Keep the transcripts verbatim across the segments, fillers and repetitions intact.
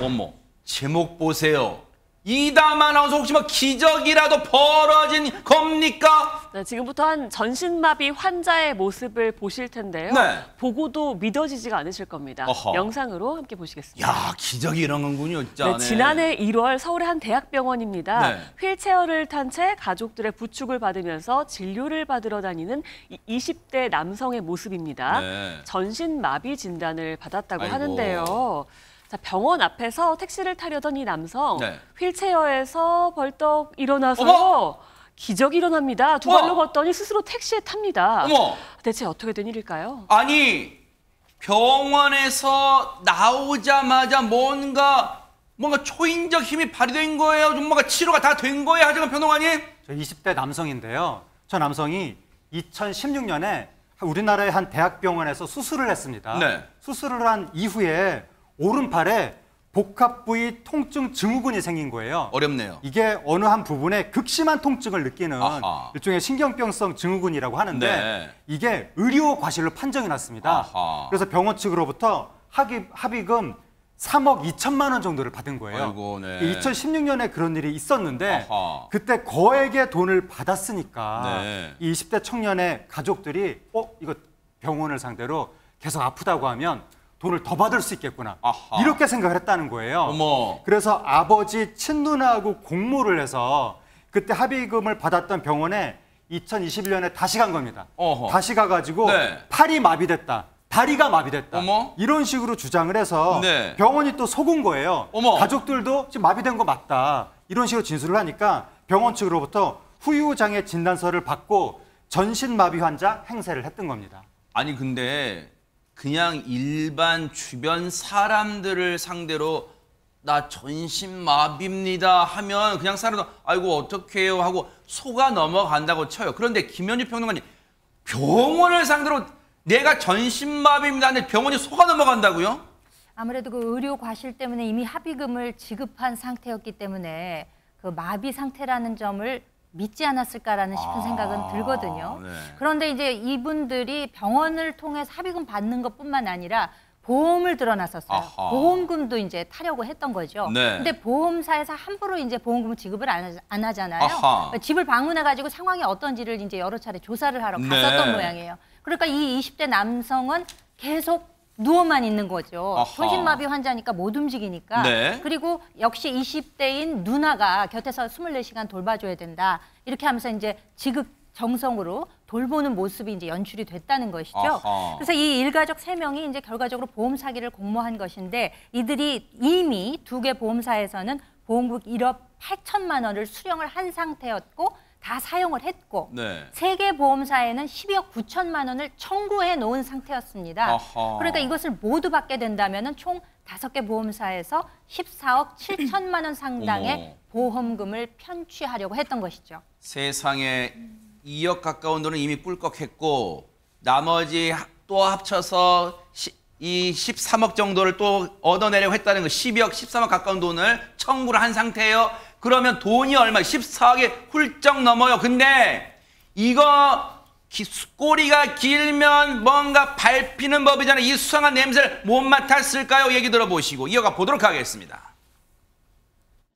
어머, 제목 보세요. 이담 아나운서 혹시 뭐 기적이라도 벌어진 겁니까? 네, 지금부터 한 전신마비 환자의 모습을 보실 텐데요. 네. 보고도 믿어지지가 않으실 겁니다. 어허. 영상으로 함께 보시겠습니다. 야, 기적이 이런 건군요, 진짜. 네, 지난해 일월 서울의 한 대학병원입니다. 네. 휠체어를 탄 채 가족들의 부축을 받으면서 진료를 받으러 다니는 이십 대 남성의 모습입니다. 네. 전신마비 진단을 받았다고 아이고. 하는데요. 자, 병원 앞에서 택시를 타려던 이 남성, 네. 휠체어에서 벌떡 일어나서 어머! 기적이 일어납니다. 두 발로 어머! 걷더니 스스로 택시에 탑니다. 어머! 대체 어떻게 된 일일까요? 아니, 병원에서 나오자마자 뭔가 뭔가 초인적 힘이 발휘된 거예요? 좀 뭔가 치료가 다 된 거예요? 하지만 변호관님? 저 이십 대 남성인데요. 저 남성이 이천십육 년에 우리나라의 한 대학병원에서 수술을 했습니다. 네. 수술을 한 이후에 오른팔에 복합부위 통증 증후군이 생긴 거예요. 어렵네요. 이게 어느 한 부분에 극심한 통증을 느끼는 아하. 일종의 신경병성 증후군이라고 하는데 네. 이게 의료 과실로 판정이 났습니다. 아하. 그래서 병원 측으로부터 합의, 합의금 삼억 이천만 원 정도를 받은 거예요. 아이고, 네. 이천십육 년에 그런 일이 있었는데 아하. 그때 거액의 돈을 받았으니까 네. 이 이십 대 청년의 가족들이 어 이거 병원을 상대로 계속 아프다고 하면 돈을 더 받을 수 있겠구나. 아하. 이렇게 생각을 했다는 거예요. 어머. 그래서 아버지 친누나하고 공모를 해서 그때 합의금을 받았던 병원에 이천이십일 년에 다시 간 겁니다. 어허. 다시 가가지고 네. 팔이 마비됐다. 다리가 마비됐다. 어머. 이런 식으로 주장을 해서 네. 병원이 또 속은 거예요. 어머. 가족들도 지금 마비된 거 맞다. 이런 식으로 진술을 하니까 병원 측으로부터 후유장애 진단서를 받고 전신마비 환자 행세를 했던 겁니다. 아니 근데 그냥 일반 주변 사람들을 상대로 나 전신마비입니다 하면 그냥 사람도 아이고 어떡해요 하고 속아 넘어간다고 쳐요. 그런데 김연주 평론가님 병원을 상대로 내가 전신마비입니다 하는데 병원이 속아 넘어간다고요? 아무래도 그 의료 과실 때문에 이미 합의금을 지급한 상태였기 때문에 그 마비 상태라는 점을 믿지 않았을까라는 싶은 아, 생각은 들거든요. 네. 그런데 이제 이분들이 병원을 통해서 합의금 받는 것뿐만 아니라 보험을 들어놨었어요. 아하. 보험금도 이제 타려고 했던 거죠. 네. 근데 보험사에서 함부로 이제 보험금을 지급을 안, 안 하잖아요. 그러니까 집을 방문해가지고 상황이 어떤지를 이제 여러 차례 조사를 하러 갔었던 네. 모양이에요. 그러니까 이 이십 대 남성은 계속 누워만 있는 거죠. 전신마비 환자니까 못 움직이니까. 네. 그리고 역시 이십 대인 누나가 곁에서 이십사 시간 돌봐줘야 된다. 이렇게 하면서 이제 지극정성으로 돌보는 모습이 이제 연출이 됐다는 것이죠. 아하. 그래서 이 일가족 세 명이 이제 결과적으로 보험 사기를 공모한 것인데 이들이 이미 두 개 보험사에서는 보험금 일억 팔천만 원을 수령을 한 상태였고 다 사용을 했고 네. 세 개 보험사에는 십이억 구천만 원을 청구해 놓은 상태였습니다. 아하. 그러니까 이것을 모두 받게 된다면 총 다섯 개 보험사에서 십사억 칠천만 원 상당의 보험금을 편취하려고 했던 것이죠. 세상에 이억 가까운 돈은 이미 꿀꺽했고 나머지 또 합쳐서 시, 이 십삼억 정도를 또 얻어내려고 했다는 거 십이억, 십삼억 가까운 돈을 청구를 한 상태예요. 그러면 돈이 얼마? 십사억에 훌쩍 넘어요. 근데 이거 기, 꼬리가 길면 뭔가 밟히는 법이잖아요. 이 수상한 냄새를 못 맡았을까요? 얘기 들어보시고 이어가 보도록 하겠습니다.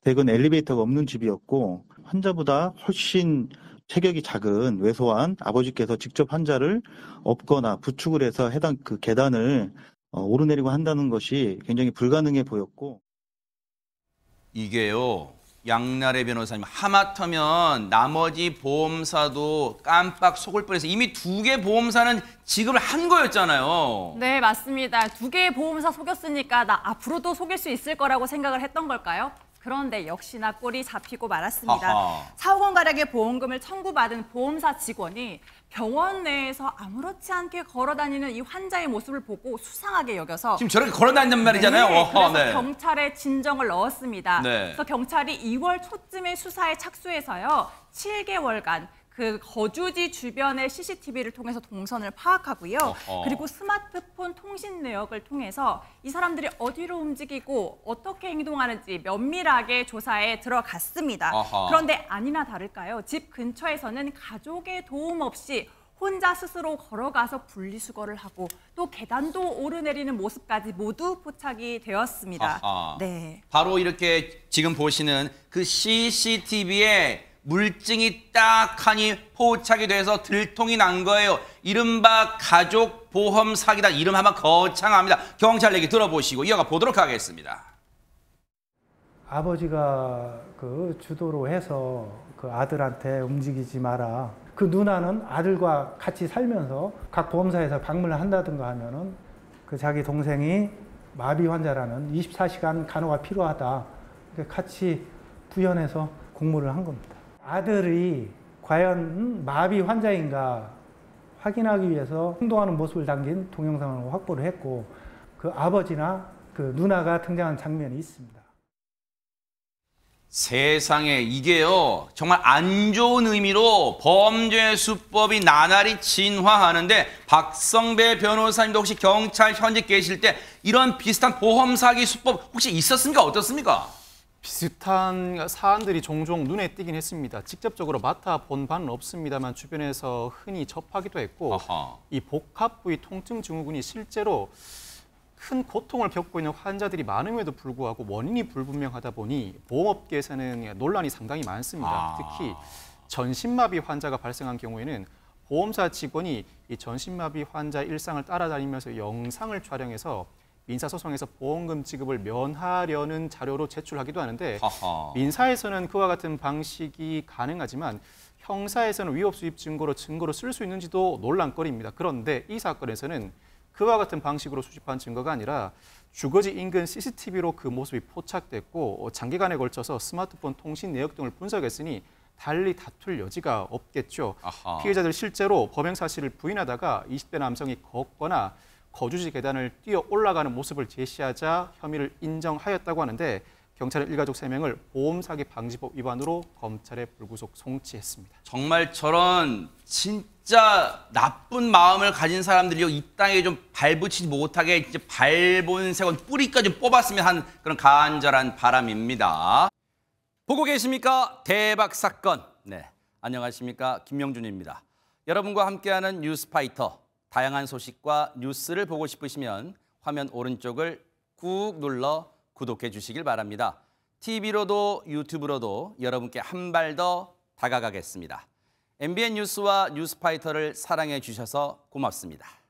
댁은 엘리베이터가 없는 집이었고 환자보다 훨씬 체격이 작은 왜소한 아버지께서 직접 환자를 업거나 부축을 해서 해당 그 계단을 어, 오르내리고 한다는 것이 굉장히 불가능해 보였고 이게요. 양나래 변호사님, 하마터면 나머지 보험사도 깜빡 속을 뻔해서 이미 두 개 보험사는 지급을 한 거였잖아요. 네, 맞습니다. 두 개의 보험사 속였으니까 나 앞으로도 속일 수 있을 거라고 생각을 했던 걸까요? 그런데 역시나 꼴이 잡히고 말았습니다. 사억 원가량의 보험금을 청구받은 보험사 직원이 병원 내에서 아무렇지 않게 걸어다니는 이 환자의 모습을 보고 수상하게 여겨서 지금 저렇게 걸어다닌단 말이잖아요. 네, 어허, 그래서 네. 경찰에 진정을 넣었습니다. 네. 그래서 경찰이 이월 초쯤에 수사에 착수해서요. 칠 개월간 그 거주지 주변의 씨씨티비를 통해서 동선을 파악하고요. 어허. 그리고 스마트폰 통신 내역을 통해서 이 사람들이 어디로 움직이고 어떻게 행동하는지 면밀하게 조사에 들어갔습니다. 어허. 그런데 아니나 다를까요? 집 근처에서는 가족의 도움 없이 혼자 스스로 걸어가서 분리수거를 하고 또 계단도 오르내리는 모습까지 모두 포착이 되었습니다. 아하. 네. 바로 이렇게 지금 보시는 그 씨씨티비에 물증이 딱하니 포착이 돼서 들통이 난 거예요. 이른바 가족 보험 사기단, 이름 한번 거창합니다. 경찰 얘기 들어보시고 이어가 보도록 하겠습니다. 아버지가 그 주도로 해서 그 아들한테 움직이지 마라. 그 누나는 아들과 같이 살면서 각 보험사에서 방문을 한다든가 하면은 그 자기 동생이 마비 환자라는 이십사 시간 간호가 필요하다. 같이 부연해서 공모를 한 겁니다. 아들이 과연 마비 환자인가 확인하기 위해서 행동하는 모습을 담긴 동영상을 확보를 했고 그 아버지나 그 누나가 등장한 장면이 있습니다. 세상에, 이게요 정말 안 좋은 의미로 범죄 수법이 나날이 진화하는데 박성배 변호사님도 혹시 경찰 현재 계실 때 이런 비슷한 보험 사기 수법 혹시 있었습니까? 어떻습니까? 비슷한 사안들이 종종 눈에 띄긴 했습니다. 직접적으로 맡아본 바는 없습니다만 주변에서 흔히 접하기도 했고 아하. 이 복합부위 통증 증후군이 실제로 큰 고통을 겪고 있는 환자들이 많음에도 불구하고 원인이 불분명하다 보니 보험업계에서는 논란이 상당히 많습니다. 아. 특히 전신마비 환자가 발생한 경우에는 보험사 직원이 이 전신마비 환자 일상을 따라다니면서 영상을 촬영해서 민사소송에서 보험금 지급을 면하려는 자료로 제출하기도 하는데 아하. 민사에서는 그와 같은 방식이 가능하지만 형사에서는 위법수입 증거로 증거로 쓸 수 있는지도 논란거리입니다. 그런데 이 사건에서는 그와 같은 방식으로 수집한 증거가 아니라 주거지 인근 씨씨티비로 그 모습이 포착됐고 장기간에 걸쳐서 스마트폰 통신 내역 등을 분석했으니 달리 다툴 여지가 없겠죠. 아하. 피해자들 실제로 범행 사실을 부인하다가 이십 대 남성이 걷거나 거주지 계단을 뛰어 올라가는 모습을 제시하자 혐의를 인정하였다고 하는데 경찰은 일가족 세 명을 보험사기방지법 위반으로 검찰에 불구속 송치했습니다. 정말 저런 진짜 나쁜 마음을 가진 사람들이 이 땅에 좀 발붙이지 못하게 이제 발본 세건 뿌리까지 뽑았으면 하는 그런 간절한 바람입니다. 보고 계십니까? 대박 사건. 네, 안녕하십니까? 김명준입니다. 여러분과 함께하는 뉴스파이터. 다양한 소식과 뉴스를 보고 싶으시면 화면 오른쪽을 꾹 눌러 구독해 주시길 바랍니다. 티비로도 유튜브로도 여러분께 한 발 더 다가가겠습니다. 엠비엔 뉴스와 뉴스파이터를 사랑해 주셔서 고맙습니다.